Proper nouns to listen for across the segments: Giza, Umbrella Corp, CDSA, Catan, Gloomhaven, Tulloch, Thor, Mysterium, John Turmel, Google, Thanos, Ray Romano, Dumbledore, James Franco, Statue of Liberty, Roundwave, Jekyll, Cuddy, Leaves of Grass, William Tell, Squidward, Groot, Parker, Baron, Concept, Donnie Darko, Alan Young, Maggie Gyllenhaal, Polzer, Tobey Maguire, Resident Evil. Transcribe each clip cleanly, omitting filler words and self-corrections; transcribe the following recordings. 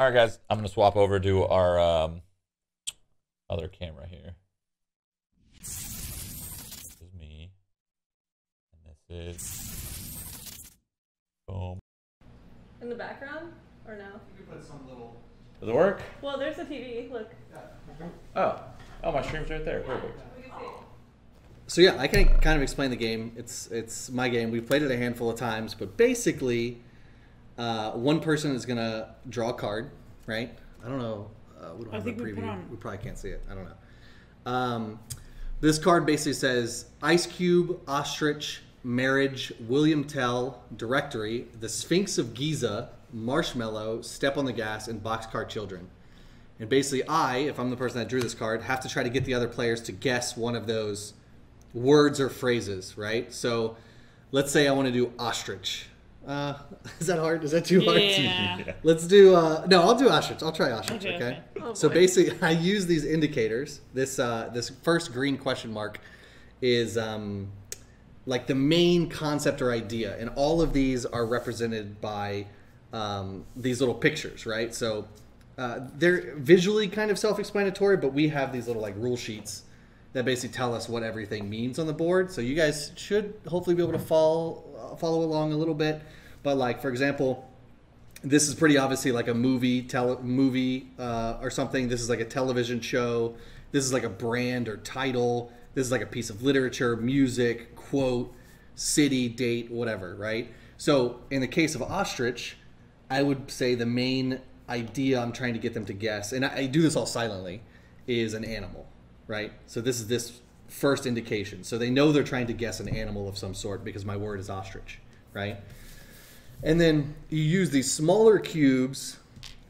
All right, guys, I'm going to swap over to our other camera here. This is me. And this is... Boom. In the background? Or no? You could put some little... Does it work? Well, there's a TV. Look. Oh. Oh, my stream's right there. Perfect. We can see it. So yeah, I can kind of explain the game. It's my game. We've played it a handful of times, but basically... one person is going to draw a card, right? I don't know. We don't have a preview. We probably can't see it. I don't know. This card basically says Ice Cube, Ostrich, Marriage, William Tell, Directory, The Sphinx of Giza, Marshmallow, Step on the Gas, and Boxcar Children. And basically I, if I'm the person that drew this card, have to try to get the other players to guess one of those words or phrases, right? So let's say I want to do ostrich. Is that hard? Is that too hard? Yeah. Let's do, no, I'll do ostrich. I'll try ostrich, okay? Oh, so basically, I use these indicators. This this first green question mark is like the main concept or idea, and all of these are represented by these little pictures, right? So they're visually kind of self-explanatory, but we have these little like rule sheets that basically tell us what everything means on the board. So you guys should hopefully be able to follow along a little bit. But like, for example, this is pretty obviously like a movie, or something. This is like a television show. This is like a brand or title. This is like a piece of literature, music, quote, city, date, whatever, right? So in the case of ostrich, I would say the main idea I'm trying to get them to guess, and I do this all silently, is an animal. Right? So this is this first indication. So they know they're trying to guess an animal of some sort because my word is ostrich, right? And then you use these smaller cubes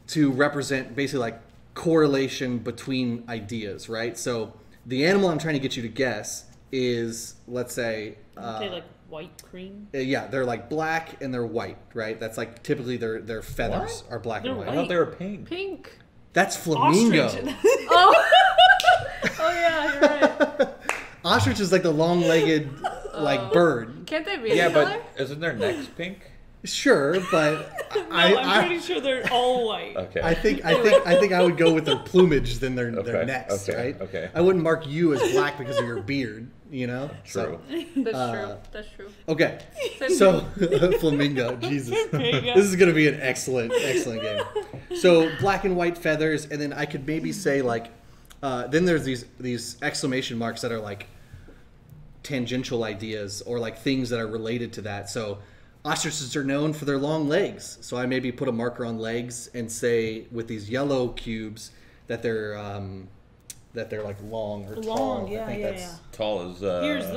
to represent basically like correlation between ideas, right? So the animal I'm trying to get you to guess is, let's say... like white cream? Yeah, they're like black and they're white, right? That's like typically their feathers are black and white. I thought they were pink. Pink. That's flamingo. Ostrich. Oh. Oh yeah, you're right. Ostrich is like the long-legged like bird. Can't they be? Yeah, but isn't their necks pink? Sure, but no, I'm pretty sure they're all white. Okay. I think I would go with their plumage than their necks, right? Okay. I wouldn't mark you as black because of your beard, you know? True. So, that's true. That's true. Okay. So flamingo, Jesus. This is gonna be an excellent game. So black and white feathers, and then I could maybe say like then there's these exclamation marks that are like tangential ideas or like things that are related to that. So ostriches are known for their long legs. So I maybe put a marker on legs and say with these yellow cubes that they're like long or long, tall. Yeah, I think that's tall is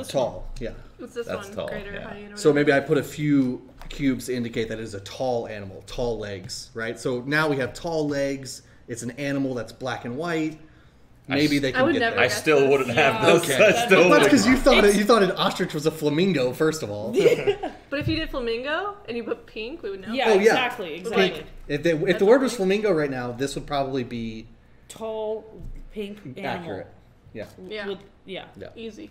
tall. One. Yeah, what's this that's one? Tall. Greater yeah. height. So maybe I put a few cubes to indicate that it is a tall animal, tall legs, right? So now we have tall legs. It's an animal that's black and white. Maybe they can get there. I still wouldn't have those. Okay. That's because you thought an ostrich was a flamingo, first of all. Yeah. But if you did flamingo and you put pink, we would know. Yeah, oh, yeah. Exactly. Pink. If the word was flamingo right now, this would probably be... Tall, pink, animal. Accurate. Yeah. Yeah. Yeah. Easy.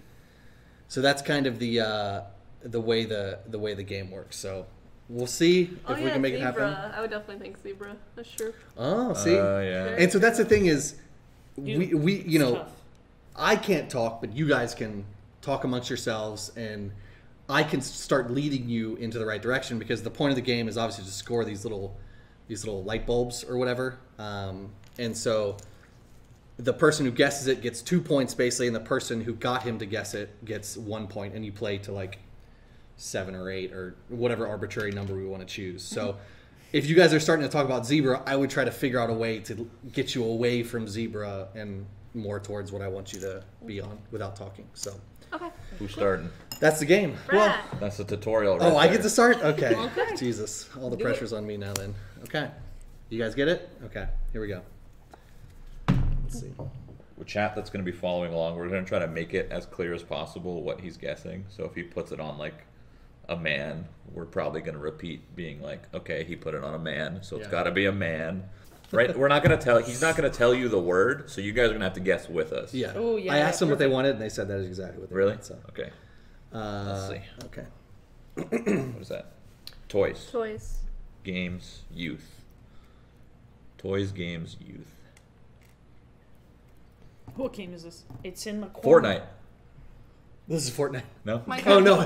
So that's kind of the way the game works. So we'll see if we can make it happen. I would definitely think zebra. That's true. Oh, see? Yeah. And so that's the thing is... We you know, tough. I can't talk, but you guys can talk amongst yourselves, and I can start leading you into the right direction, because the point of the game is obviously to score these little light bulbs or whatever. And so the person who guesses it gets 2 points basically, and the person who got him to guess it gets 1 point, and you play to like 7 or 8 or whatever arbitrary number we want to choose. So if you guys are starting to talk about zebra, I would try to figure out a way to get you away from zebra and more towards what I want you to be on without talking. So, okay. Who's starting? That's the game. Well, that's the tutorial. Right I get to start? Okay. Okay. Jesus, all the pressure's on me now then. Okay. You guys get it? Okay. Here we go. Let's see. The chat that's going to be following along, we're going to try to make it as clear as possible what he's guessing. So if he puts it on like... a man, we're probably going to repeat being like, okay, he put it on a man, so it's got to be a man, right? We're not going to tell, he's not going to tell you the word, so you guys are going to have to guess with us. Yeah. Oh, yeah. I asked them what they wanted, and they said that is exactly what they wanted. So. Okay. Let's see. Okay. What is that? Toys. Games. Youth. Toys, games, youth. What game is this? It's in the corner. Fortnite. This is Fortnite. No. Oh no!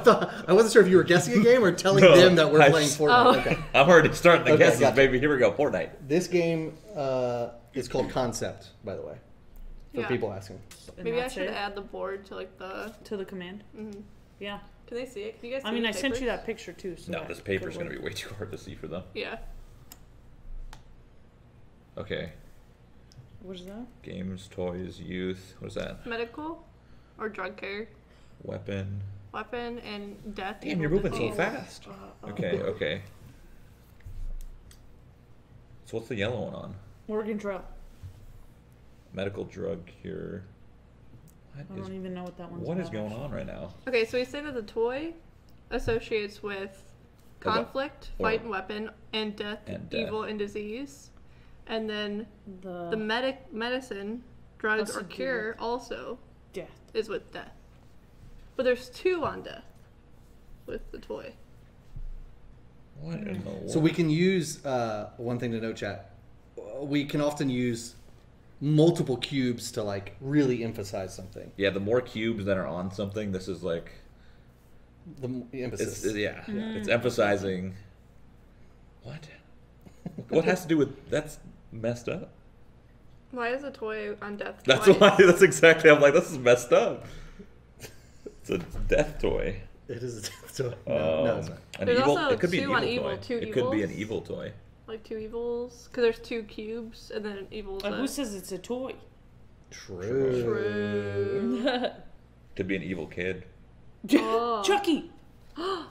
I wasn't sure if you were guessing a game or telling them that we're playing Fortnite. Oh. Okay. I'm already starting the guesses, gotcha. Baby. Here we go. Fortnite. This game is called Concept, by the way, for people asking. Maybe I should add the board to like the command. Mm-hmm. Yeah. Can they see it? Can you guys see I sent you that picture too. So no, this paper's going to be way too hard to see for them. Yeah. Okay. What is that? Games, toys, youth. What is that? Medical, or drug care. Weapon. Weapon and death. Damn, you're moving so fast. Okay, okay. So what's the yellow one on? Oregon Trail. Medical drug cure. I don't even know what that one's about. What is going on right now? Okay, so we say that the toy associates with conflict, fight and weapon, and death, evil and disease. And then the medicine, drugs, or cure also death is with death. But there's two on death with the toy. What in the world? So we can use, one thing to note, chat, we can often use multiple cubes to like really emphasize something. Yeah, the more cubes that are on something, this is like... The emphasis. It's, it's emphasizing... What? What has to do with... That's messed up. Why is a toy on death twice? That's why, that's exactly, I'm like, this is messed up. It's a death toy. It is a death toy. No, no, it's not. An evil, also it could be an evil toy. It could be an evil toy. Like two evils? Because there's two cubes and then an evil toy. Who says it's a toy? True. True. Could be an evil kid. Oh. Chucky! No.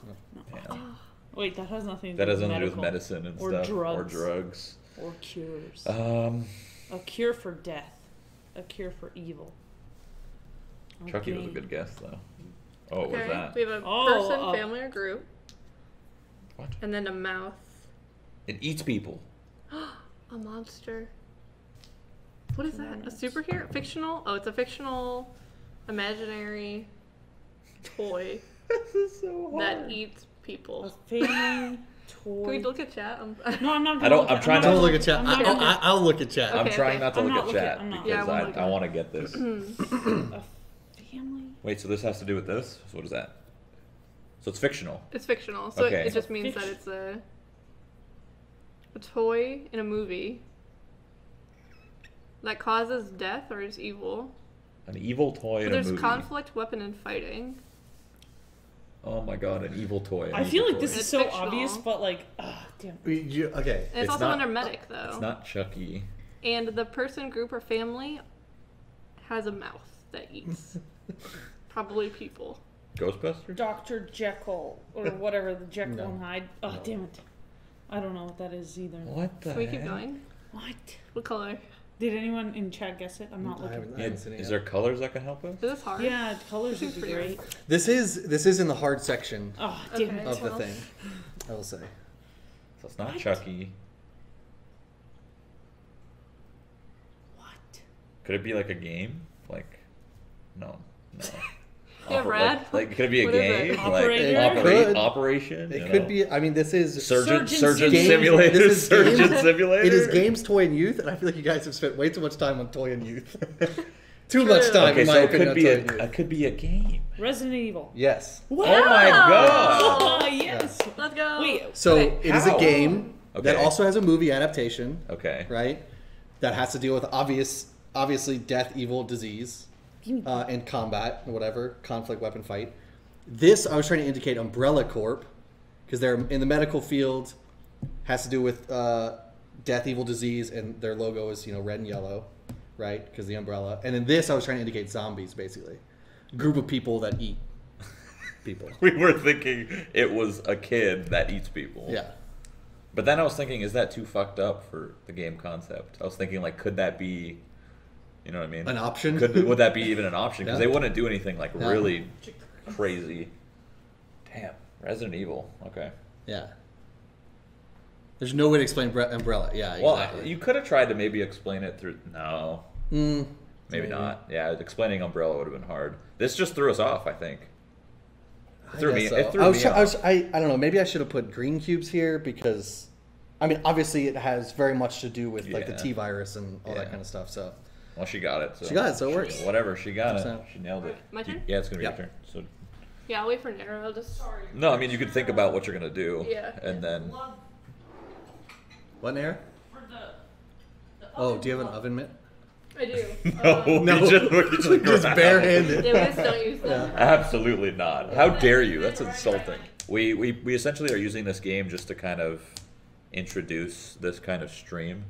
Wait, that has nothing to do with medicine. That has nothing to do with medicine and stuff. Drugs. Or drugs. Or cures. A cure for death. A cure for evil. Chucky was a good guess, though. Oh, what was that? We have a person, family, or group. What? And then a mouth. It eats people. A monster. What is that? A superhero? Fictional? Oh, it's a fictional, imaginary toy. This is so hard. That eats people. A family toy. Can we look at chat? No, I'm not. I'm trying not to look at chat. I'll look at chat. I'm trying not to look at chat because I want to get this. Wait, so this has to do with this? So what is that? So it's fictional. It's fictional. So it just means that it's a toy in a movie that causes death or is evil. An evil toy in a movie. There's conflict, weapon, and fighting. Oh my god, an evil toy. I feel like this is so obvious, but like, damn. Okay. And it's also under medic, though. It's not Chucky. And the person, group, or family has a mouth that eats. Probably people. Ghostbusters? Dr. Jekyll, or whatever, the Jekyll and Hyde. Oh, no. Damn it. I don't know what that is either. What the heck? Can we keep going? What? What color? Did anyone in chat guess it? I'm not looking. Is there colors that can help us? This is hard. Yeah, colors would be great. This is in the hard section of the thing, I will say. So it's not Chucky. What? Could it be like a game? Like... No. Yeah, Brad. Like, could it be a game? Like, operation? It could be. I mean, this is surgeon simulator. This is surgeon simulator. It is games, toy, and youth, and I feel like you guys have spent way too much time on toy and youth. Too much time. Okay, in my opinion, it could be a game. Resident Evil. Yes. Wow. Oh my god. Yes. Let's go. Wait. So it is a game that also has a movie adaptation. Okay. Right. That has to deal with obviously death, evil, disease. And combat, whatever, conflict, weapon, fight. This, I was trying to indicate Umbrella Corp, because they're in the medical field, has to do with death, evil, disease, and their logo is, red and yellow, right? Because the umbrella. And in this, I was trying to indicate zombies, basically. Group of people that eat people. We were thinking it was a kid that eats people. Yeah. But then I was thinking, is that too fucked up for the game concept? I was thinking, like, could that be... You know what I mean? An option? Would that be even an option? Because they wouldn't do anything like really crazy. Damn. Resident Evil. Okay. Yeah. There's no way to explain Umbrella. Yeah, exactly. Well, you could have tried to maybe explain it through... No. Maybe not. Yeah, explaining Umbrella would have been hard. This just threw us off, I think. It threw me off. I don't know. Maybe I should have put green cubes here because... I mean, obviously it has very much to do with like the T virus and all that kind of stuff. So, well, she got it. So. She got it, so it works. Whatever, she got it. She nailed it. My turn? Yeah, it's gonna be your turn. So. Yeah, I'll wait for dinner. I'll just. No, I mean you can think about what you're gonna do. Yeah. And then. What, Nair? For the oh, do you have an oven mitt? I do. No, just barehanded. Don't use that. Yeah. Absolutely not. How dare you? That's insulting. We essentially are using this game just to kind of introduce this kind of stream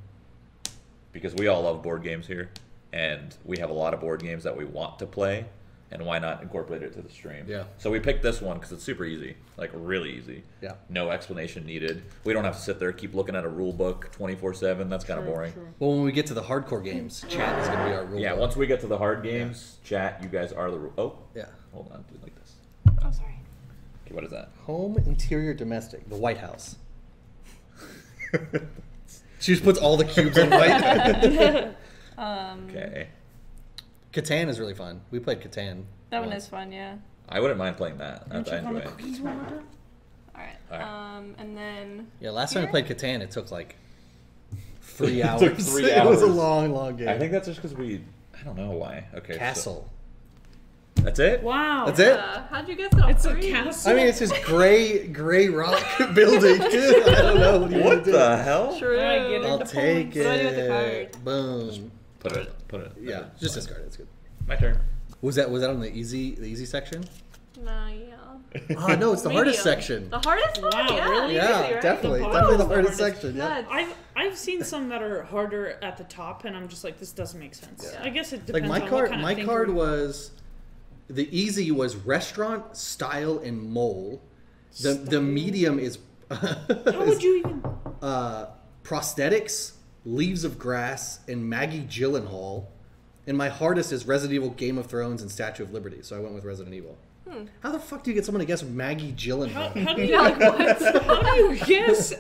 because we all love board games here, and we have a lot of board games that we want to play, and why not incorporate it to the stream? Yeah. So we picked this one because it's super easy, like really easy. Yeah. No explanation needed. We don't have to sit there keep looking at a rule book 24/7. That's kind of boring. True. Well, when we get to the hardcore games, chat is gonna be our rule. Yeah. Book. Once we get to the hard games, chat, you guys are the rule. Oh. Yeah. Hold on. Do it like this. Oh, sorry. Okay. What is that? Home interior domestic. The White House. She just puts all the cubes in white. Okay. Catan is really fun. We played Catan. That one is fun, yeah. I wouldn't mind playing that. I enjoy it. Alright. And then... Yeah, last time we played Catan, it took like 3 hours. It took 3 hours. It was a long, long game. I think that's just because we... I don't know why. Okay. Castle. So. That's it? Wow. That's it? How'd you guess that? It's a castle. I mean, it's this gray rock building. I don't know. What the hell? True. I'll take it. Boom. Put it. Yeah, just discard it. It's good. My turn. Was that on the easy section? No, yeah. Ah, no, it's the hardest section. The hardest one? Wow, yeah, really? Yeah, easy, right? definitely the hardest section. Yeah. I've seen some that are harder at the top, and I'm just like, this doesn't make sense. Yeah. I guess it depends. Like my card was the easy was restaurant style and mole. The medium is. How would you even? Prosthetics. Leaves of Grass, and Maggie Gyllenhaal. And my hardest is Resident Evil, Game of Thrones, and Statue of Liberty. So I went with Resident Evil. How the fuck do you get someone to guess Maggie Gyllenhaal? How do you guess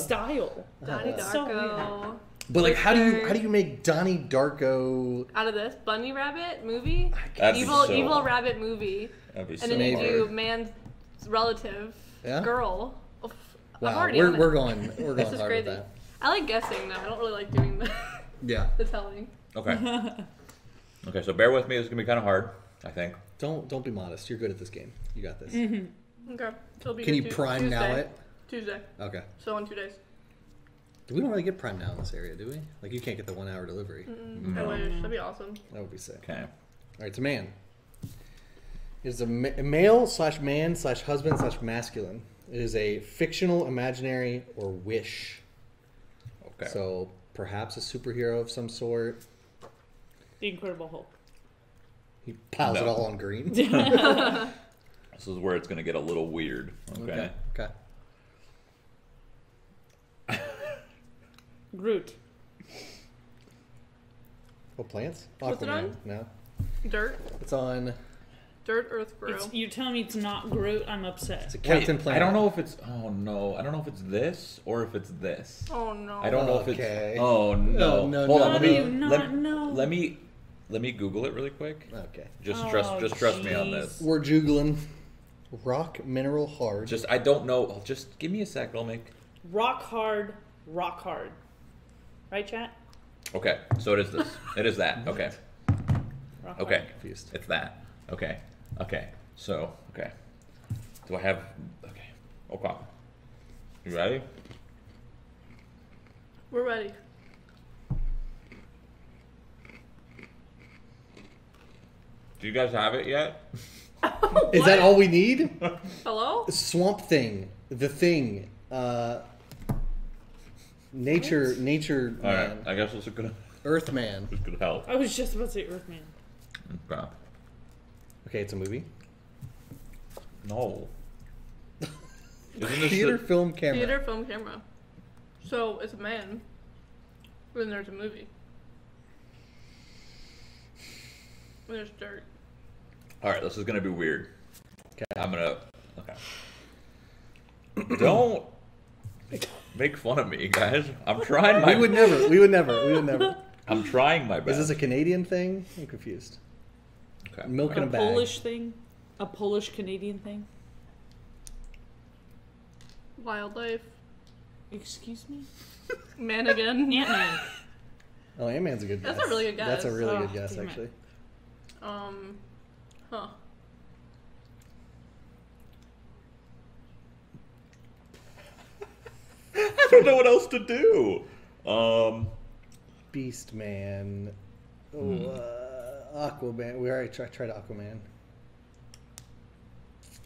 style? Donnie Darko. But like, how do you make Donnie Darko out of this bunny rabbit movie? Evil rabbit movie. That'd be so and then you do man's relative girl. Oof. Wow, we're going hard crazy. With that. I like guessing though. I don't really like doing the telling. Okay. Okay, so bear with me. This is gonna be kind of hard, I think. Don't be modest. You're good at this game. You got this. Mm-hmm. Okay. It'll be Can you prime now? Tuesday. Okay. So in 2 days. We don't really get prime now in this area, do we? Like you can't get the 1 hour delivery. Mm-hmm. No. I wish. That'd be awesome. That would be sick. Okay. All right. It's a man. It is a male/man/husband/masculine. It is a fictional, imaginary, or wish. So perhaps a superhero of some sort. The Incredible Hulk. He piles it all on green. This is where it's going to get a little weird. Okay. Groot. Oh, plants? What's it on? No. Dirt. It's on. Dirt Earth Grow. You're telling me it's not Groot? I'm upset. It's a Captain Planet. I don't know if it's. Oh no! I don't know if it's this or if it's this. Oh no! I don't know if it's. Oh no! No! Hold on. Let me Google it really quick. Okay. Just trust me on this. We're juggling. Rock mineral hard. Just I don't know. Just give me a sec. I'll make. Rock hard. Right, chat. Okay. So it is this. It is that. Okay. Rock okay. Hard. Confused. It's that. Okay. Okay. So, okay. Do I have... Okay. Okay. You ready? We're ready. Do you guys have it yet? Is that all we need? Hello? Swamp Thing. The Thing. Nature all Man. Alright, I guess this is gonna... Earth Man. This could help. I was just about to say Earth Man. Okay. Okay, it's a movie? No. Theater, film, camera. So, it's a man. Then there's a movie. When there's dirt. Alright, this is going to be weird. Okay. I'm going to... Okay. Don't make fun of me, guys. I'm trying my best. We would never. I'm trying my best. Is this a Canadian thing? I'm confused. Okay. Milk in a bag. Polish thing? A Polish Canadian thing? Wildlife. Excuse me? Manigan. Ant-Man. Oh, Ant-Man's a good guess. That's a really good guess. That's a really good guess, actually. Huh. I don't know what else to do. Beast Man. Oh, Aquaman. We already tried Aquaman.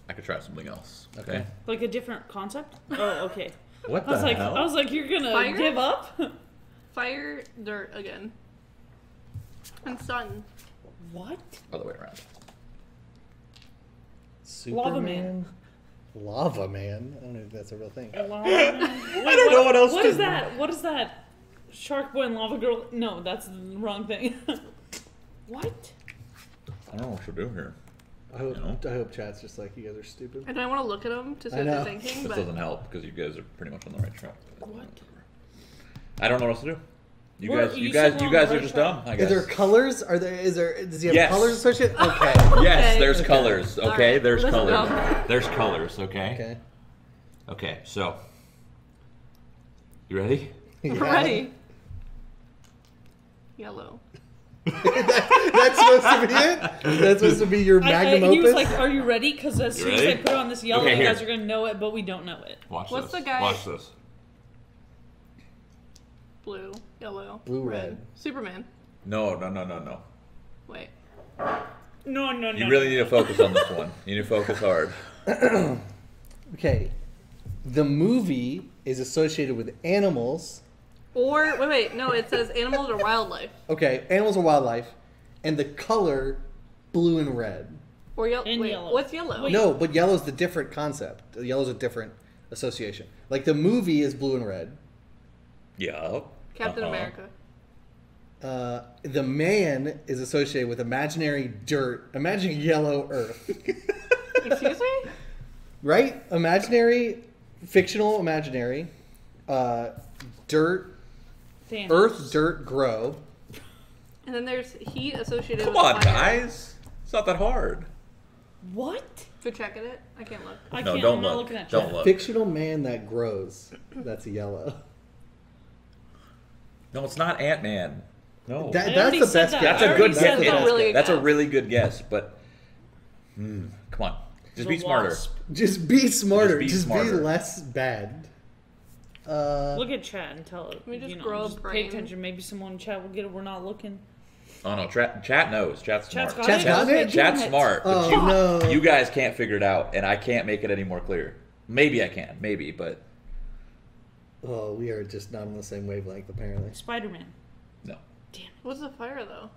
I could try something else. Okay. Like a different concept? Oh, okay. What the hell? I was like, you're gonna give up? Fire, dirt again. And sun. What? Other way around. Superman? Lava Man. Lava Man? I don't know if that's a real thing. Lava Man. Wait, I don't know what else to do. What is that? What is that? Shark Boy and Lava Girl? No, that's the wrong thing. What? I don't know what you're doing here. I hope chat's just like, you guys are stupid. And I want to look at them to see what they're thinking. This doesn't help because you guys are pretty much on the right track. What? I don't know what else to do. You guys are just dumb, I guess. Is there colors? Are there? Is there? Does he have colors associated? Okay. Yes, there's colors. Okay, right. There's colors. There's colors. Okay. Okay. Okay. So, you ready? Yeah. Ready. Yellow. That's supposed to be it? That's supposed to be your magnum opus? He was like, are you ready? Because as soon as I put on this yellow, you guys are going to know it, but we don't know it. Watch this. What's the guy? Watch this. Blue, yellow, red. Superman. No. Wait. No. You really need to focus on this one. You need to focus hard. Okay. The movie is associated with animals. Or, wait, no, it says animals or wildlife. Okay, animals or wildlife. And the color, blue and red. Or yellow. What's yellow? Wait. No, but yellow's the different concept. Yellow's a different association. Like, the movie is blue and red. Yeah. Captain America. The man is associated with imaginary dirt. Imagine yellow earth. Excuse me? Right? Imaginary, fictional imaginary. Dirt. Thanos. Earth, dirt, grow. And then there's heat associated with fire. Come on, guys. It's not that hard. What? So check it. I can't look. I'm not looking at that. Fictional man that grows. That's a yellow. No, it's not Ant-Man. No. That's the best guess. That's a good guess. That's a really good guess, but come on. Just be smarter. Just be smarter. Just be less bad. Look at chat and tell it. We just grow up. Pay attention. Maybe someone in chat will get it. We're not looking. Oh no, chat knows. Chat's smart. Chat's smart. But you guys can't figure it out, and I can't make it any more clear. Maybe I can. Maybe, but oh, we are just not on the same wavelength apparently. Spider-Man. No. Damn it. What's the fire though?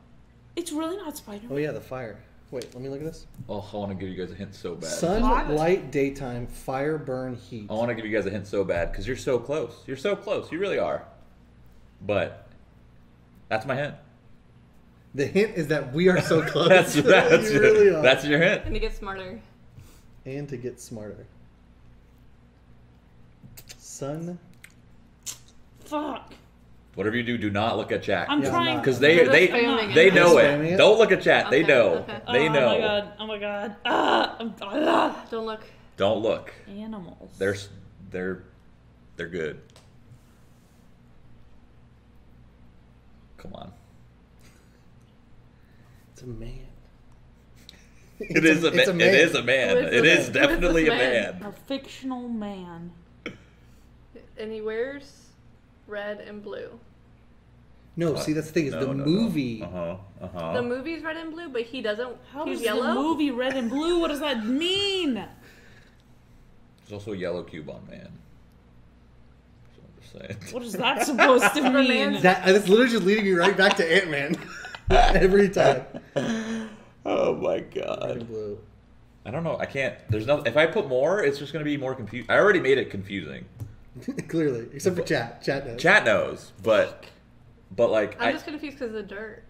It's really not Spider-Man. Oh yeah, the fire. Wait, let me look at this. Oh, I want to give you guys a hint so bad. Sun, light, daytime, fire, burn, heat. I want to give you guys a hint so bad because you're so close. You're so close. You really are. But that's my hint. The hint is that we are so close. that's you really are. That's your hint. And to get smarter. And to get smarter. Sun. Fuck. Whatever you do, do not look at chat. I'm trying. Because they know it. Don't look at chat. Okay, they know. Okay. They know. Oh, my God. Oh, my God. Don't look. Don't look. Animals. They're good. Come on. It's a man. It is a man. It is definitely a man. A fictional man. And he wears... red and blue. No, see that's the thing is the movie. The movie's red and blue, but he doesn't. How is the movie red and blue? What does that mean? There's also a yellow cube on man. That's what I'm saying. What is that supposed to mean? That's literally just leading me right back to Ant-Man every time. Oh my God. Red and blue. I don't know. I can't. There's nothing. If I put more, it's just going to be more confusing. I already made it confusing. Clearly, except for chat. Chat knows. Chat knows, but like I'm just confused because of the dirt.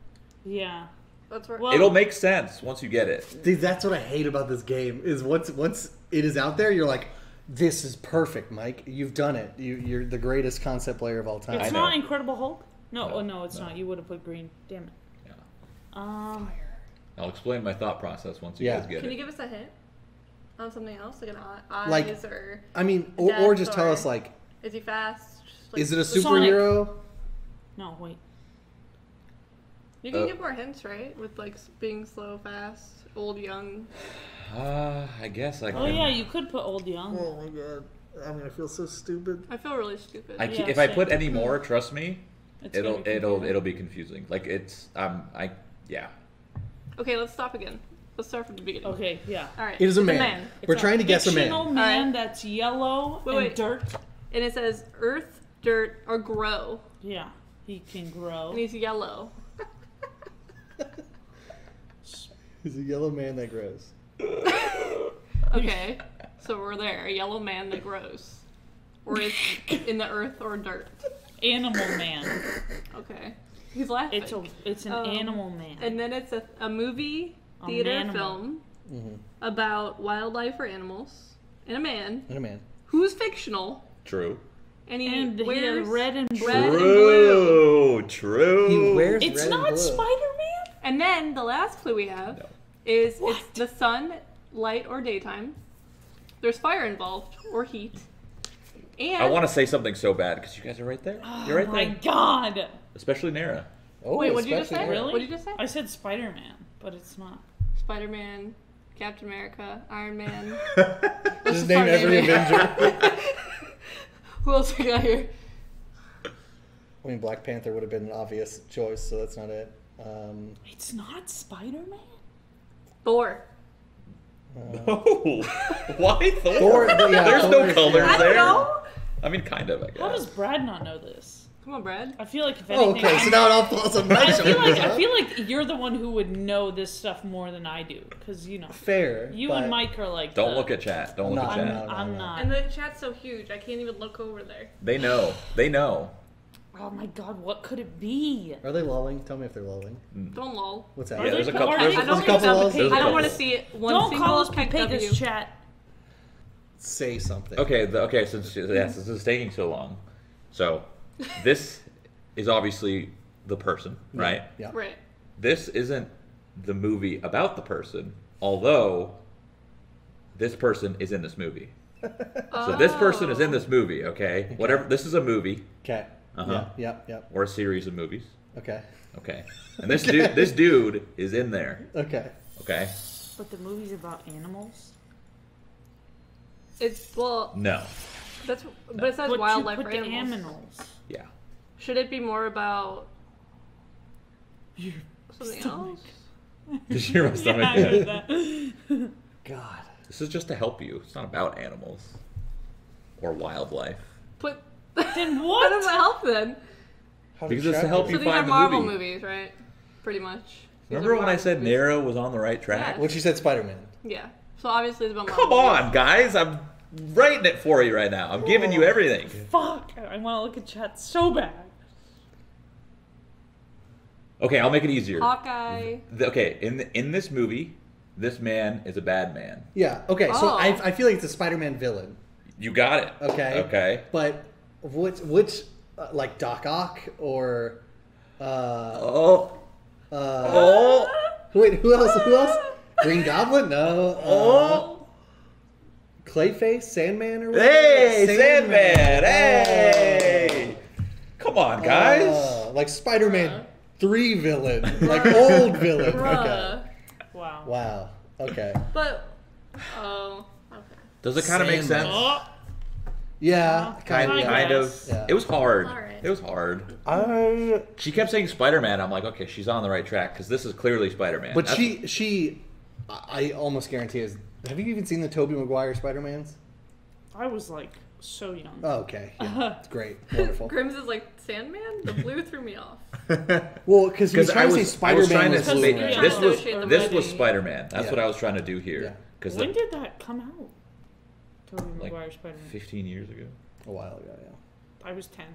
Yeah, that's where it'll make sense once you get it. See, that's what I hate about this game is once it is out there, you're like, this is perfect, Mike. You've done it. You're the greatest concept player of all time. It's not Incredible Hulk. No, it's not. You would have put green. Damn it. Yeah. I'll explain my thought process once you guys get it. Can you give us a hint? On something else, like an eyes or I mean, or just tell us like Is he fast? Like, is it a superhero? Sonic. No, wait. You can give more hints, right? With like being slow, fast, old, young. I guess I can. Oh yeah, you could put old, young. Oh my god. I'm gonna feel so stupid. I feel really stupid. If I put any more, trust me, it'll be confusing. Like it's yeah. Okay, let's stop again. Let's start from the beginning. Okay, yeah. All right. It is a man. We're trying to guess a man. Fictional man that's yellow and dirt. And it says earth, dirt, or grow. Yeah, he can grow. And he's yellow. He's a yellow man that grows. Okay, so we're there. A yellow man that grows. Or is in the earth or dirt. Animal man. Okay. He's laughing. It's an animal man. And then it's a movie, theater film, about wildlife or animals, and a man. And a man. Who's fictional. True. And he wears red and blue. True. He wears red and blue. It's not Spider-Man? And then the last clue we have is it's the sun, light, or daytime. There's fire involved, or heat. And I want to say something so bad, because you guys are right there. You're right there. Oh, my God. Especially Nara. Oh, wait, what did you just say? Really? What did you just say? I said Spider-Man, but it's not. Spider-Man, Captain America, Iron Man. Just name every Avenger. Who else we got here? I mean, Black Panther would have been an obvious choice, so that's not it. It's not Spider-Man? Thor. No. Why Thor? There's no color there. I don't know. I mean, kind of, I guess. How does Brad not know this? Come on, Brad. I feel like if anything... Oh, okay, so now it all falls on my shoulders. I feel like you're the one who would know this stuff more than I do. Because, you know... Fair. You and Mike are like... Don't look at chat. Don't look at chat. I'm not. And the chat's so huge, I can't even look over there. They know. They know. Oh my god, what could it be? Are they lolling? Tell me if they're lolling. Don't lol. What's that? Yeah, there's a couple. I don't want to see it. Don't call us Pepe's chat. Say something. Okay, since this is taking so long. So, this is obviously the person, right? Yeah. Right. This isn't the movie about the person, although this person is in this movie. So this person is in this movie, okay? Whatever. This is a movie. Okay. Yep. Or a series of movies. Okay. And this dude is in there. Okay. But the movie's about animals. It's no. That's but it says wildlife or animals. Yeah. Should it be more about something else? Just your stomach. God. This is just to help you. It's not about animals or wildlife. But then what? How does it help then? Because it's to help you find the movie. So these are Marvel movies, right? Pretty much. Remember when I said Nero was on the right track? When she said Spider-Man. Yeah. So obviously it's about Marvel. Come on, guys. I'm writing it for you right now. I'm giving you everything. Fuck. I want to look at chat so bad. Okay, I'll make it easier. Hawkeye. Okay, in this movie, this man is a bad man. Yeah. Okay, so I feel like it's a Spider-Man villain. You got it. Okay. But... Which like Doc Ock or wait, who else? Green Goblin? No. Clayface, Sandman or whatever? Hey, Sandman. Hey. Come on, guys. Like Spider-Man 3 villain. Like old villain. Okay. Wow. Okay. But okay. Does it kind of make sense? Yeah, kind of. Yeah. It was hard. Right. It was hard. She kept saying Spider-Man. I'm like, okay, she's on the right track because this is clearly Spider-Man. But I almost guarantee is. Have you even seen the Tobey Maguire Spider-Mans? I was like so young. Oh, okay, yeah, it's great, wonderful. Grimm's is like Sandman. The blue threw me off. Well, because he was trying to say Spider-Man. This was Spider-Man. That's what I was trying to do here. Yeah. When did that come out? Like 15 years ago. A while ago, yeah. I was 10.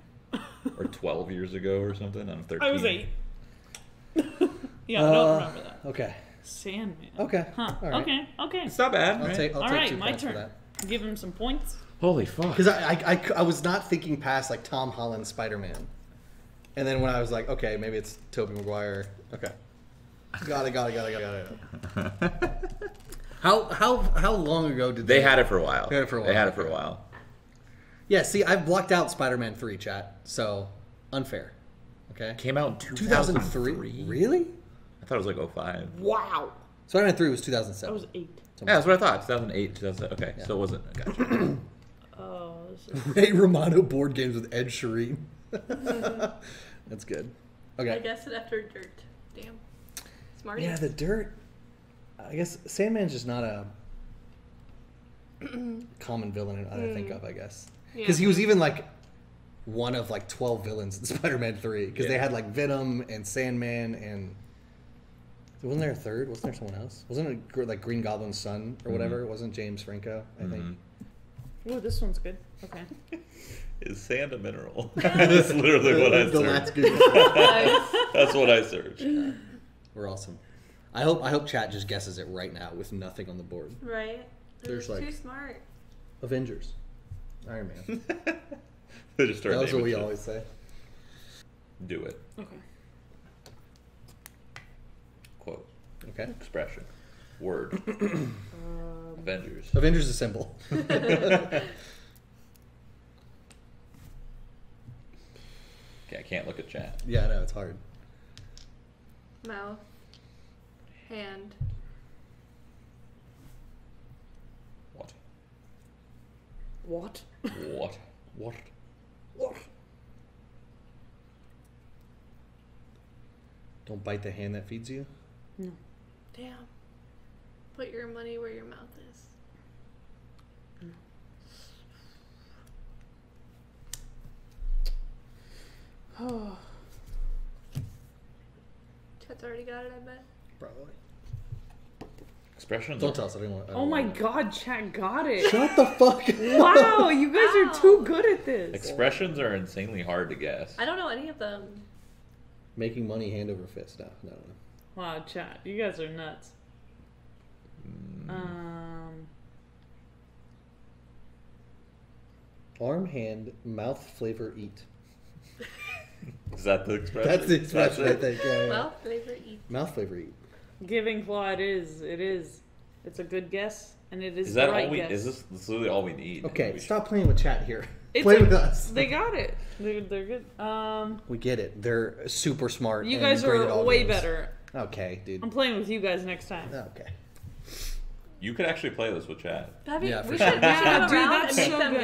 Or 12 years ago or something. I'm 13. I was 8. Yeah, I don't remember that. Okay. Sandman. Okay. Huh. All right. Okay. It's not bad. I'll take my turn. Give him some points. Holy fuck. Because I was not thinking past like Tom Holland Spider-Man. And then when I was like, okay, maybe it's Tobey Maguire. Okay. Got it. How long ago did they had it for a while? They had it for a while. Yeah, see, I've blocked out Spider-Man 3, chat, so unfair. Okay. Came out in 2003. 2003? Really? I thought it was like 05. Wow. Spider-Man 3 was 2007. That was 8. Yeah, that's what I thought. 2008, 2007. Okay, yeah. So it wasn't. Gotcha. Oh, this is... Ray Romano board games with Ed Sheeran. That's good. Okay. I guess it after Dirt. Damn. Smart. Yeah, the Dirt. I guess Sandman's just not a common villain I don't think of, I guess. Because he was even like one of like 12 villains in Spider-Man 3. Because they had like Venom and Sandman and... Wasn't there a third? Wasn't there someone else? Wasn't it like Green Goblin's son or whatever? It wasn't James Franco, I think. Oh, this one's good. Okay. Is sand a mineral? That's literally what I searched. That's what I searched. We're awesome. I hope chat just guesses it right now with nothing on the board. Right. There's like too smart. Avengers. Iron Man. They just start naming shit. That's what we always say. Do it. Okay. Quote. Okay. Expression. Word. Avengers. Avengers is a symbol. Okay, I can't look at chat. Yeah, I know, it's hard. Mouth. Hand. What? What? What? What? What? Don't bite the hand that feeds you? No. Damn. Put your money where your mouth is. No. Oh. Chat's already got it, I bet. Probably. Expressions. Don't tell us. Oh my god, chat got it. Shut the fuck up. Wow, you guys are too good at this. Expressions are insanely hard to guess. I don't know any of them. Making money hand over fist. No, no, no. Wow, chat, you guys are nuts. Arm, hand, mouth, flavor, eat. Is that the expression? That's the expression, I think. Yeah, yeah. Mouth, flavor, eat. Mouth, flavor, eat. Giving flaw, it is. It is. It's a good guess, and it is the right guess. Is this literally all we need? Okay, stop playing with chat here. Play with us. They got it. They're good. We get it. They're super smart. You guys are way better. Okay, dude. I'm playing with you guys next time. Okay. You could actually play this with chat. Yeah, for sure. Yeah, dude, that's so good.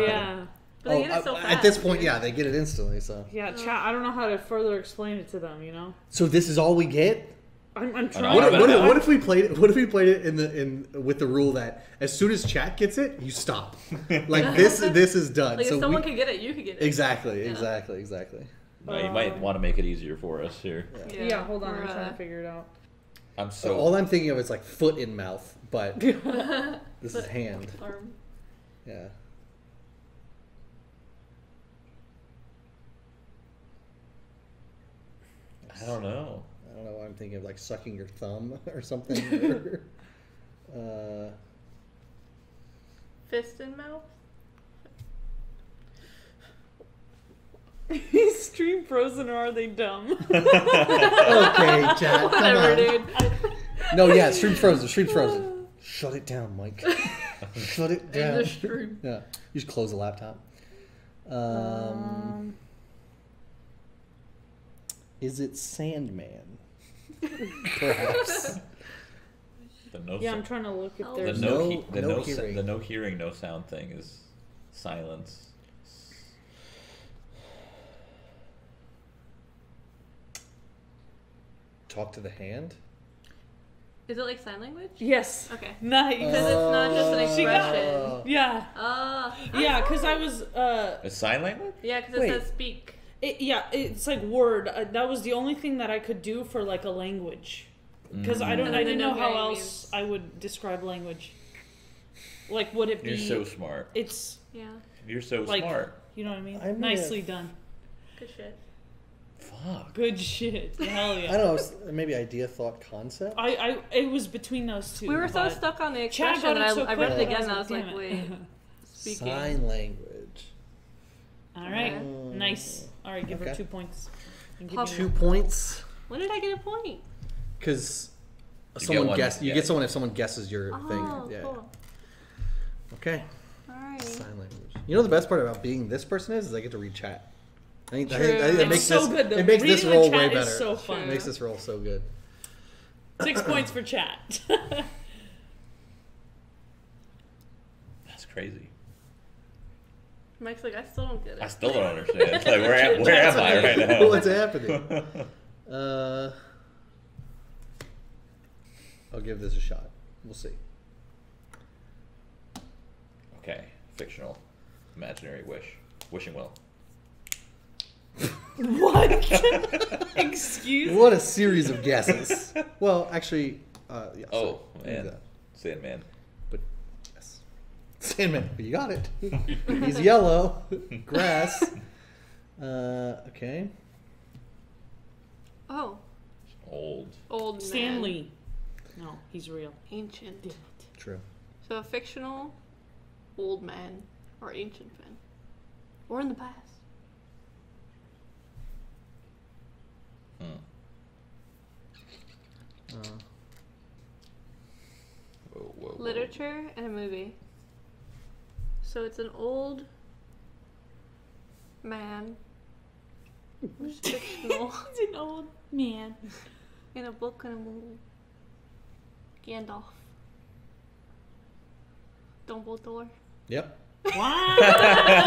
Yeah. But they get it so fast. At this point, yeah, they get it instantly. So yeah, chat. I don't know how to further explain it to them. You know. So this is all we get. I'm trying. What if we played it? What if we played it with the rule that as soon as chat gets it, you stop. Like this is done. Like so if someone could get it, you could get it. Exactly, yeah. exactly. You might want to make it easier for us here. Yeah, yeah, hold on, I'm trying to figure it out. I'm so all I'm thinking of is like foot in mouth, but this is hand. Arm. Yeah. I don't know. I don't know why I'm thinking of like sucking your thumb or something. Fist in mouth? These stream frozen or are they dumb? Okay, chat. Whatever, dude. No, yeah, stream frozen. Stream's frozen. Shut it down, Mike. Shut it down. End the stream. Yeah. You just close the laptop. Is it Sandman? Perhaps. Yeah, I'm trying to look at their... The no hearing. The no hearing, no sound thing is silence. Talk to the hand? Is it like sign language? Yes. Okay. Nice. Because it's not just an expression. Yeah. Yeah, because I was... It's sign language? Yeah, because it says speak. Yeah, it's like word. That was the only thing that I could do for like a language, because I didn't know how else I would describe language. Like, would it be? You're so smart. It's You're so smart. You know what I mean? Nicely done. Good shit. Fuck. Good shit. Hell yeah. I don't know. Maybe idea, thought, concept. It was between those two. We were so stuck on the expression. I read it again. And I was like, wait. Speaking. Sign language. All right. Nice. All right, give her 2 points. Give 2 points. When did I get a point? Because someone guessed. You get someone if someone guesses your thing. Yeah. Cool. Okay. All right. Sign language. You know the best part about being this person is I get to read chat. I think it makes so good. It makes this role way better. So fun. It makes this role so good. 6 points for chat. That's crazy. Mike's like, I still don't get it. I still don't understand. Like, where am I right now? What's happening? I'll give this a shot. We'll see. Okay. Fictional. Imaginary wish. Wishing well. What? Excuse me? What a series of guesses. Well, actually, yeah, oh, man. Sandman. Sandman, but you got it. He's yellow. Grass. Okay. Oh. Old Stanley. Man. No, he's real. Ancient. Damn it. True. So a fictional old man or ancient man. Or in the past. Hmm. Whoa. Literature and a movie. So it's an old man. It's fictional. It's an old man. In a book and a movie. Gandalf. Dumbledore. Yep. Wow!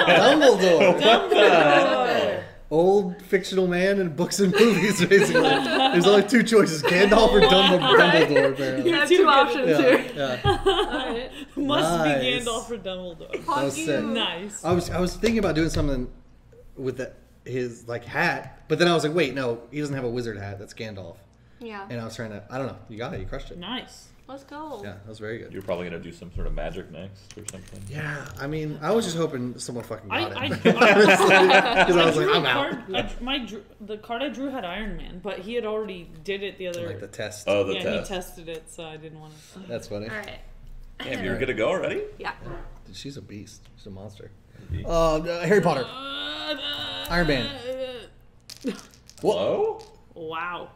Dumbledore! Old fictional man in books and movies, basically. There's only 2 choices, Gandalf or Dumbledore, apparently. You have 2 options here. Yeah. All right. Must be Gandalf or Dumbledore. That was sick. Nice. I was thinking about doing something with his like hat, but then I was like, wait, no, he doesn't have a wizard hat. That's Gandalf. Yeah. And I was trying to, I don't know. You got it. You crushed it. Nice. Let's go. Yeah, that was very good. You're probably going to do some sort of magic next or something. Yeah, I mean, I was just hoping someone fucking got it. Because I was like, I'm out. The card I drew had Iron Man, but he had already did it the other... Like the test. Oh, the test. Yeah, he tested it, so I didn't want to... That's funny. All right. Damn, you were going to go already? Yeah. Dude, she's a beast. She's a monster. Harry Potter. Iron Man. Whoa. Wow.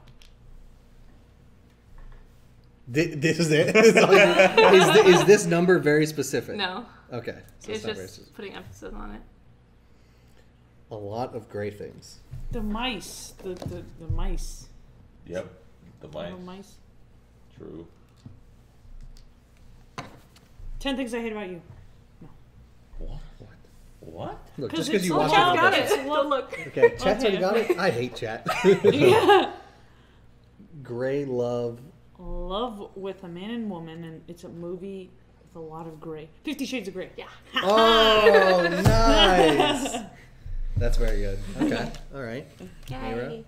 This is it? Is this number very specific? No. Okay. So it's not just very specific. Putting emphasis on it. A lot of great things. The mice. The mice. Yep. The mice. The mice. True. 10 Things I Hate About You. No. What? What? Look, just because you watched it. Got it. Well, look. Okay. Chat's already got it. I hate chat. Yeah. Gray love. Love with a man and woman, and it's a movie with a lot of gray. 50 Shades of Grey. Yeah. Oh, nice. That's very good. Okay. All right. Yay.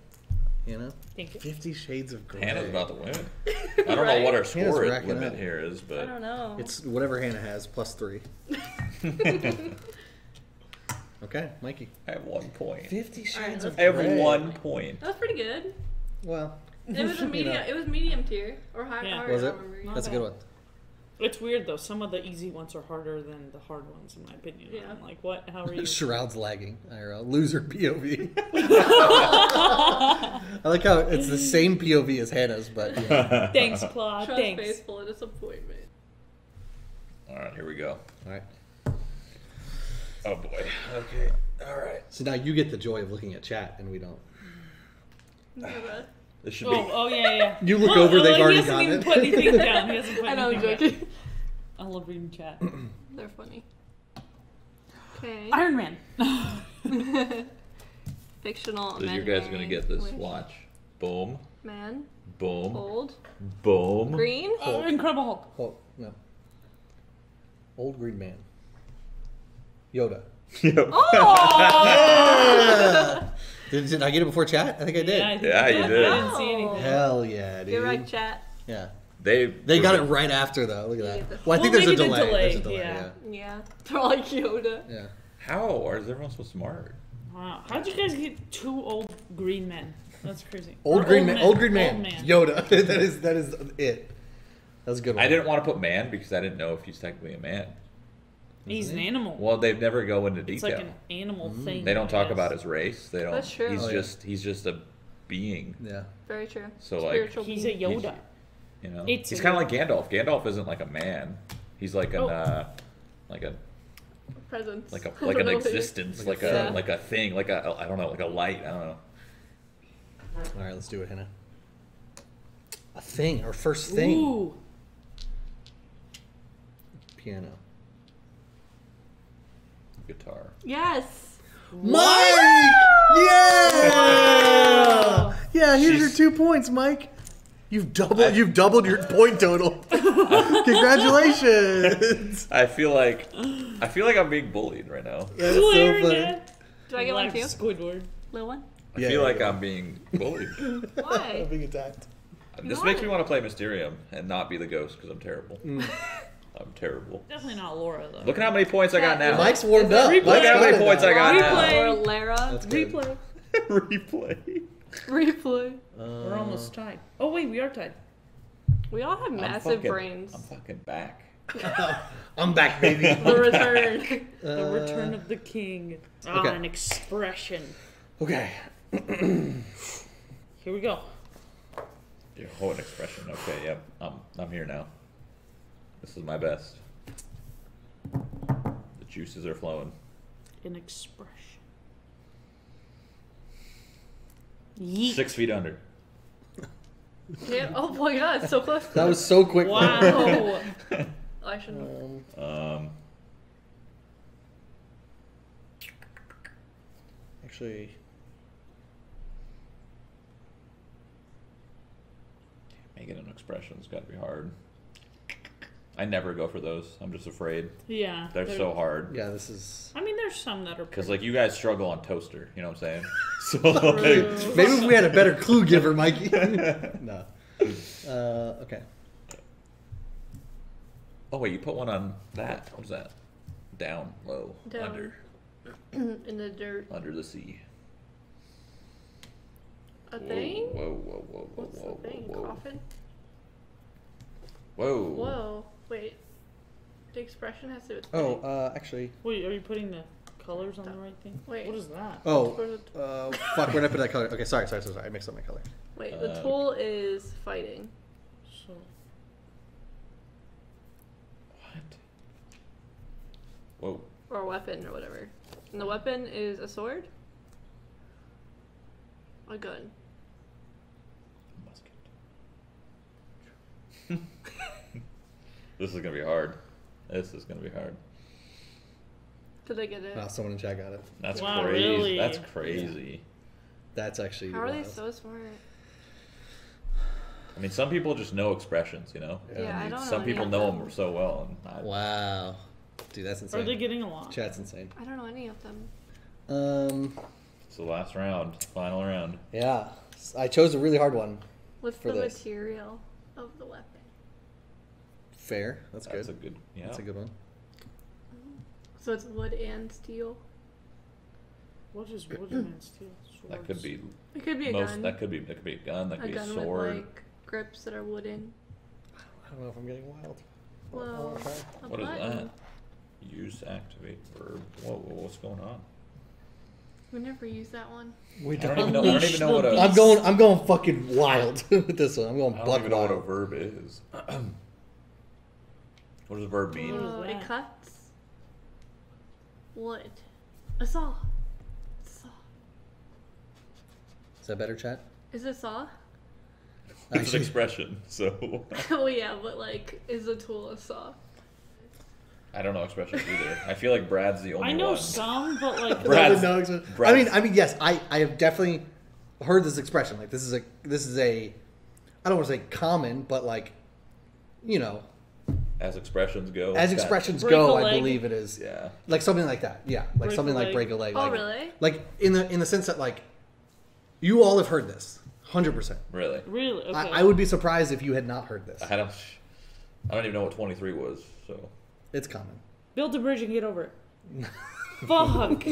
Hannah. Thank you. 50 Shades of Grey. Hannah's about to win. I don't know what our score limit here is, but I don't know. It's whatever Hannah has plus 3. Okay, Mikey. I have 1 point. 50 Shades of Grey. I have 1 point. That was pretty good. Well. It was a medium. It was medium tier or high. Yeah. Was it? That's a good one. It's weird though. Some of the easy ones are harder than the hard ones, in my opinion. Yeah. I'm like, what? How are you? Shroud's lagging. IRL loser POV. I like how it's the same POV as Hannah's, but yeah. Thanks, Claude. Trust Thanks. Faithful and disappointment. All right, here we go. All right. Oh boy. Okay. All right. So now you get the joy of looking at chat, and we don't. Yeah, this should be. Oh, yeah. You look over, they've already got it. He hasn't even put anything down. He hasn't put anything down. I love reading chat. They're funny. Okay. Iron Man. Fictional. So you guys are going to get this. Watch. Boom. Man. Boom. Old. Boom. Green. Oh, Incredible Hulk. Hulk. No. Old green man. Yoda. Yoda. Oh! Yeah! Did I get it before chat? I think I did. Yeah, you did. I didn't see anything. Hell yeah, dude. You're right, chat. Yeah. They got it right after, though. Look at that. Well, I think there's a delay. There's a delay. Yeah. They're all like Yoda. Yeah. How? Or is everyone so smart? Wow. How'd you guys get 2 old green men? That's crazy. Old green man. Yoda. That is it. That's a good one. I didn't want to put man because I didn't know if he's technically a man. He's an animal. Well, they never go into detail. It's like an animal thing. They don't talk about his race. They don't. That's true. He's just a being. Yeah. Very true. So spiritual like being. He's a Yoda. You know, he's kind of like Gandalf. Gandalf isn't like a man. He's like an presence, like an existence, like a thing, I don't know, like a light. I don't know. All right, let's do it, Hannah. A thing, our first thing. Ooh. Piano. Guitar. Yes. Mike! Yeah! Yeah, here's your 2 points, Mike. You've doubled your point total. Congratulations. I feel like I'm being bullied right now. That's so funny. Do I get one of you? Squidward. Little one? I feel like I'm being bullied. Why? I'm being attacked. This makes me want to play Mysterium and not be the ghost because I'm terrible. I'm terrible. Definitely not Laura, though. Look at how many points I got now. Mike's warmed up. Look at how many points I got now. Or Lara. Replay. Replay. Replay. We're almost tied. Oh, wait, we are tied. We all have massive brains. I'm fucking back. I'm back, baby. The return. The return of the king. Ah, okay. An expression. Okay. Here we go. Your whole expression. Okay, yep. Yeah, I'm here now. This is my best. The juices are flowing. An expression. Yeet. 6 feet under. Yeah. Oh my god, so close. That was so quick. Wow. I shouldn't have. Actually. Making an expression's got to be hard. I never go for those. I'm just afraid. Yeah. They're so hard. Yeah, this is... I mean, there's some that are... Because, like, you guys struggle on Toaster. You know what I'm saying? So, like... Maybe if we had a better clue giver, Mikey. No. Okay. Oh, wait. You put one on that. What was that? Down, low, down. Under. In the dirt. Under the sea. A thing? Whoa, whoa, whoa, whoa, whoa. What's the thing? Whoa. Coffin? Whoa. Whoa. Wait, the expression has to. Oh, actually. Wait, are you putting the colors on the right thing? Wait, what is that? Oh, fuck! We're not putting that color. Okay, sorry. I mixed up my color. Wait, the tool is fighting. So. What? Whoa. Or a weapon or whatever. And the weapon is a sword. A gun. Musket. This is gonna be hard. This is gonna be hard. Did I get it? Wow, someone in chat got it. That's wow, crazy. Really? That's crazy. Yeah. That's actually. How wild. Are they so smart? I mean, some people just know expressions, you know. Yeah, I mean, I don't some people know them so well. Wow, dude, that's insane. Are they getting along? Chat's insane. I don't know any of them. It's the last round, final round. Yeah, I chose a really hard one. What's the material of the weapon? Fair. That's good. A good. Yeah. That's a good one. So it's wood and steel. What is wood and steel? Swords. That could be. It could be a gun. That could be a gun. That could be a sword. With, like, grips that are wooden. I don't know if I'm getting wild. Well, what is that? Use, activate, verb. Whoa, what's going on? We never use that one. I don't even know what a. I'm going fucking wild with this one. I'm going buck wild. I don't even know what a verb is. What does the verb mean? Oh, it cuts wood. A saw. Saw. Is that better, chat? Is it a saw? It's an expression, so. Oh yeah, but like, is a tool a saw? I don't know expressions either. I feel like Brad's the only one. I know some, but like. Brad. I mean, yes, I have definitely heard this expression. Like, this is a, I don't want to say common, but like, you know. As expressions go. As expressions go, I believe it is. Yeah. Like something like that. Yeah. Like break something like break a leg. Oh, like, really? Like in the sense that like, you all have heard this, 100%. Really. Really. Okay. I would be surprised if you had not heard this. I don't even know what 23 was. So. It's common. Build a bridge and get over it. Fuck.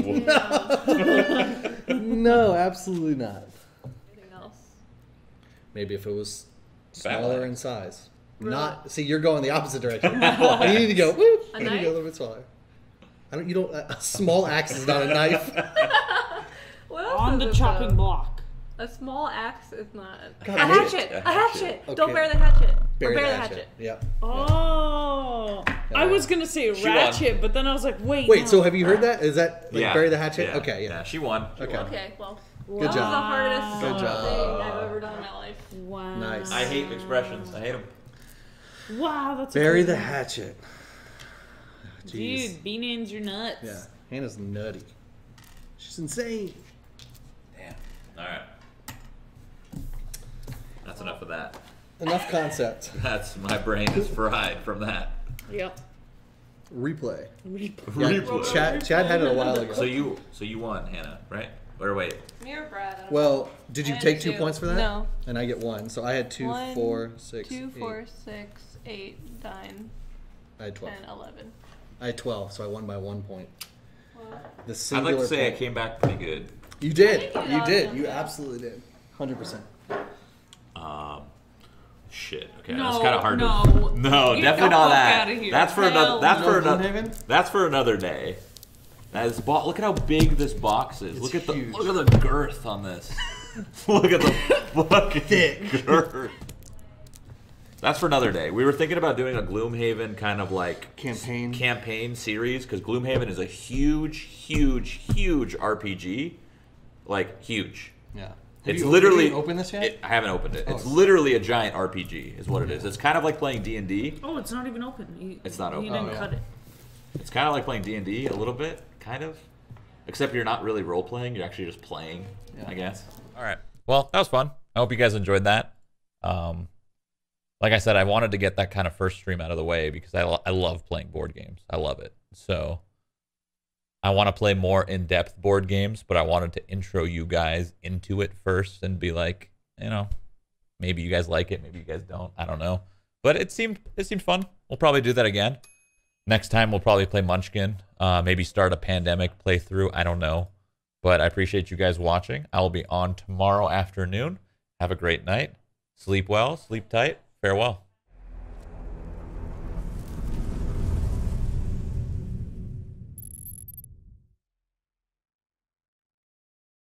No, absolutely not. Anything else? Maybe if it was smaller in size. Really? Not see, you're going the opposite direction. You need to go. Whoop, you need to go a little bit smaller. A small axe is not a knife. What else on the chopping block. A small axe is not... A hatchet! Okay. Don't bear the hatchet. Bury the hatchet. Yeah. Oh. Yeah. I was going to say ratchet, but then I was like, wait. No. So have you heard that? Is that like bury the hatchet? Yeah. Okay, yeah. She won. Okay, well... Good job. That was the hardest thing I've ever done in my life. Wow. Nice. I hate expressions. I hate them. Wow, that's Bury the hatchet. Oh, dude, Beanan's your nuts. Yeah, Hannah's nutty. She's insane. Damn. All right. That's enough of that. Enough concept. That's my brain is fried from that. Yep. Replay. Chad had it a while ago. So you won, Hannah, right? Or wait. Me or Brad? Well, did you take 2 points for that? No. And I get one. So I had 2, 4, 6, 8, 9. I had 12. And 11. I had 12, so I won by 1 point. What? I'd like to say I came back pretty good. You did. You did. You absolutely did. 100%. Shit. Okay, no, that's kind of hard. No, definitely not that. That's for another. That's for another day. That is look at how big this box is. It's huge. Look at the girth on this. Look at the fucking thick girth. That's for another day. We were thinking about doing a Gloomhaven kind of like campaign series, because Gloomhaven is a huge RPG, like huge. Yeah. It's literally. Have you opened this yet? I haven't opened it. Oh, it's literally a giant RPG, is what it is. It's kind of like playing D&D. Oh, it's not even open. It's not open. You didn't cut it. It's kind of like playing D&D a little bit, kind of, except you're not really role playing. You're actually just playing, I guess. All right. Well, that was fun. I hope you guys enjoyed that. Like I said, I wanted to get that kind of first stream out of the way because I love playing board games. I love it. So I want to play more in-depth board games, but I wanted to intro you guys into it first and be like, you know, maybe you guys like it, maybe you guys don't. I don't know. But it seemed fun. We'll probably do that again. Next time we'll probably play Munchkin, maybe start a Pandemic playthrough. I don't know, but I appreciate you guys watching. I will be on tomorrow afternoon. Have a great night. Sleep well, sleep tight. Farewell.